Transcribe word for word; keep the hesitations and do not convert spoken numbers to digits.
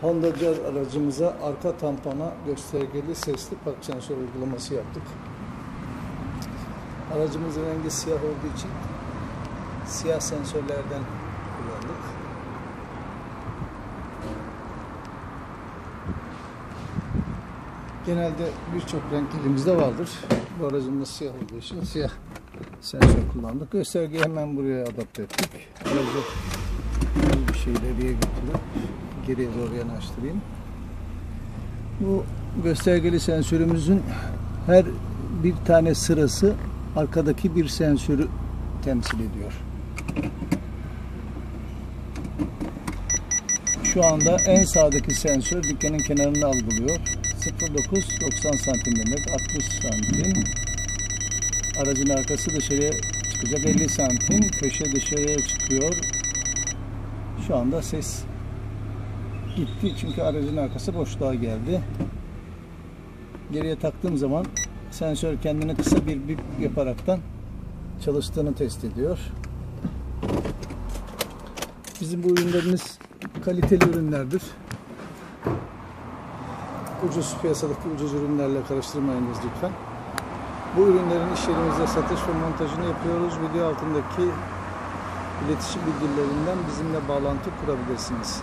Honda Jazz aracımıza arka tampona göstergeli sesli park sensör uygulaması yaptık. Aracımızın rengi siyah olduğu için siyah sensörlerden kullandık. Genelde birçok renk elimizde vardır. Bu aracımız siyah olduğu için siyah sensör kullandık. Göstergeyi hemen buraya adapte ettik. Aracı bir şey ileriye götürüp geriye doğru yanaştırayım. Bu göstergeli sensörümüzün her bir tane sırası arkadaki bir sensörü temsil ediyor. Şu anda en sağdaki sensör dükkanın kenarını algılıyor. sıfır virgül dokuz doksan santim demek, altmış santim. Aracın arkası dışarıya çıkacak, elli santim. Köşe dışarıya çıkıyor. Şu anda ses gitti çünkü aracın arkası boşluğa geldi. Geriye taktığım zaman sensör kendine kısa bir bip yaparaktan çalıştığını test ediyor. Bizim bu ürünlerimiz kaliteli ürünlerdir. Ucuz piyasadaki ucuz ürünlerle karıştırmayınız lütfen. Bu ürünlerin iş yerimizde satış ve montajını yapıyoruz. Video altındaki iletişim bilgilerinden bizimle bağlantı kurabilirsiniz.